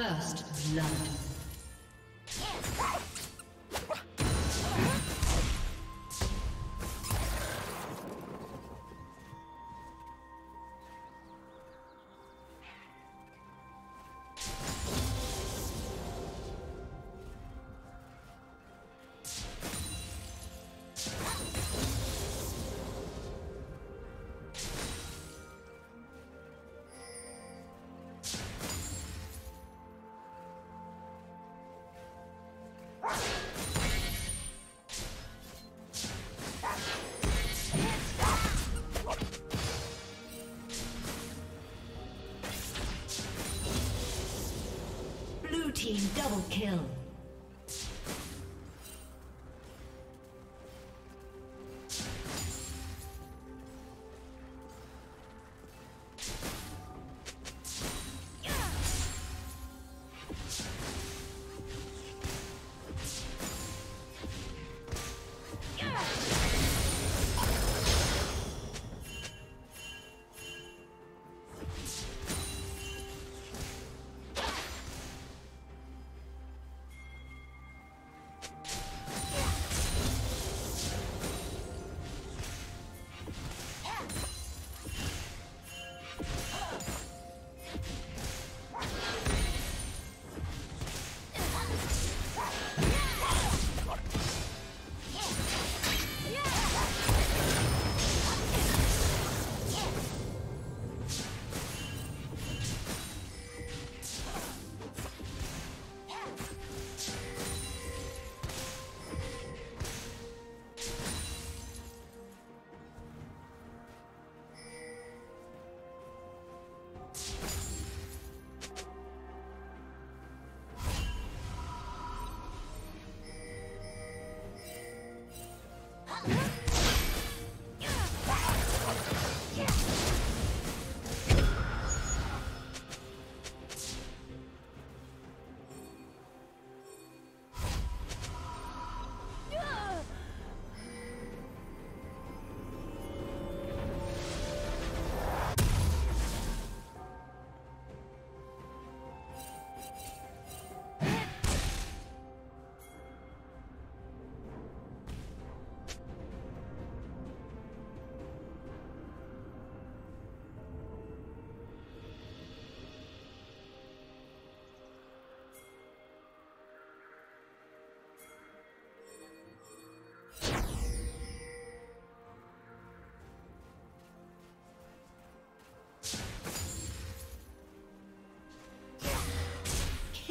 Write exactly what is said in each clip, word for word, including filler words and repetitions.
First blood. Team double kill.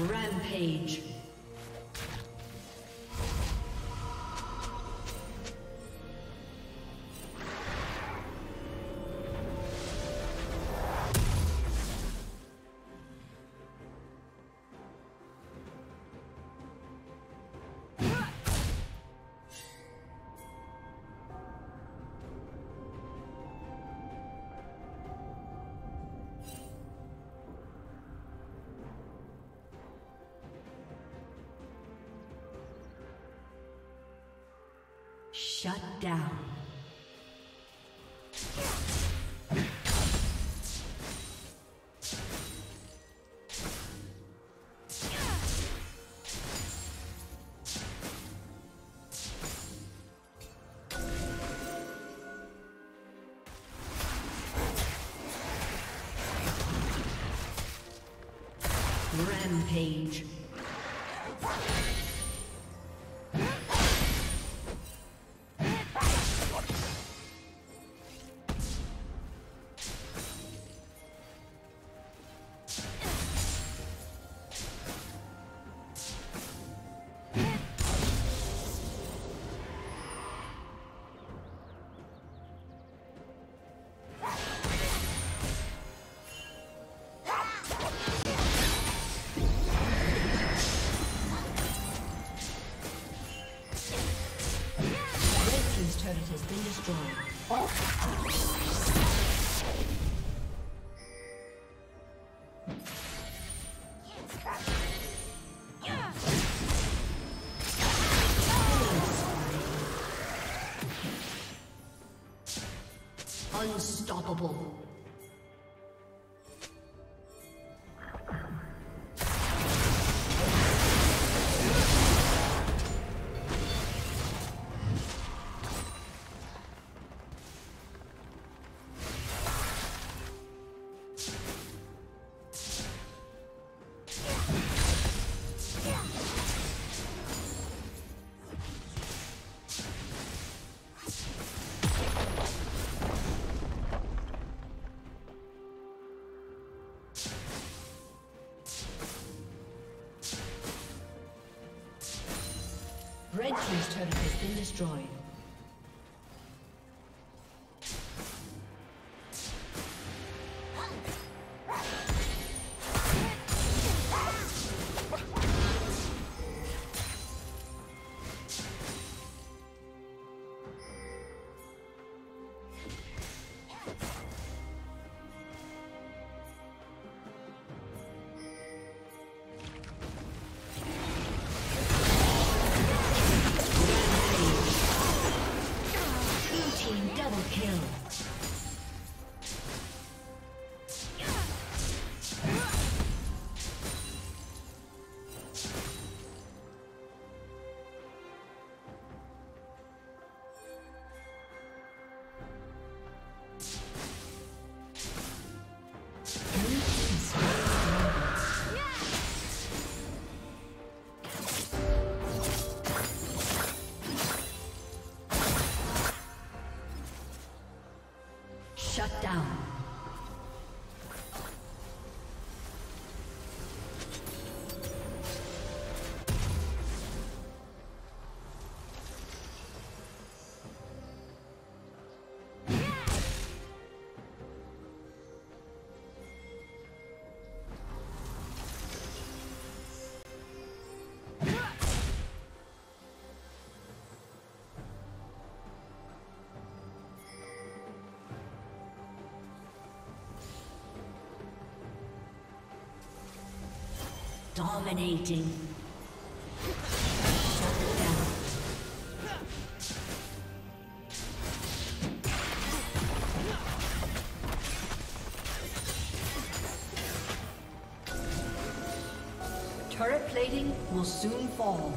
Rampage. Shut down. Rampage. Unstoppable. Red team's turret has been destroyed. Shut down. Dominating. Turret plating will soon fall.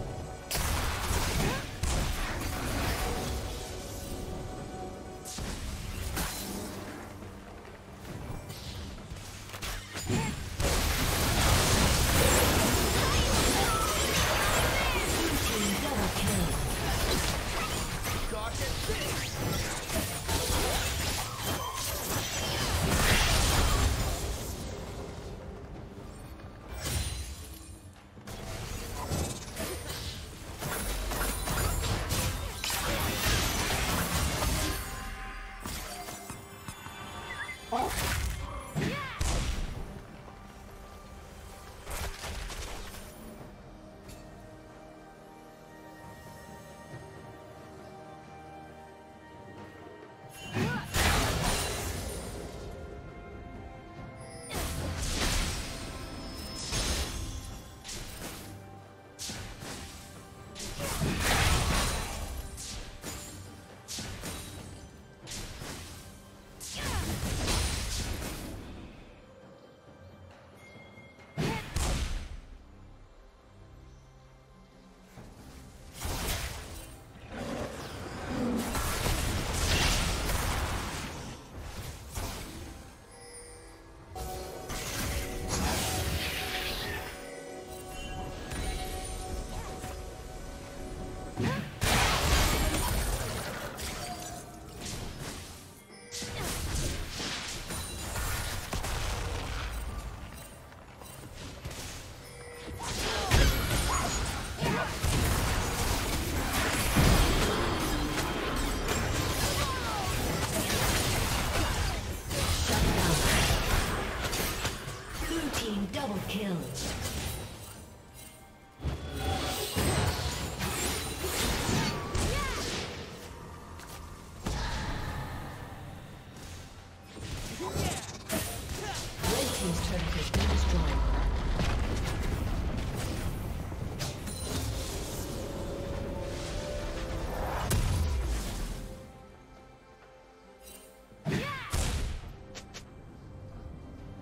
Kill.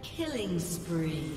Killing spree.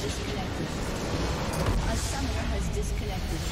Destroyed. A summoner has disconnected.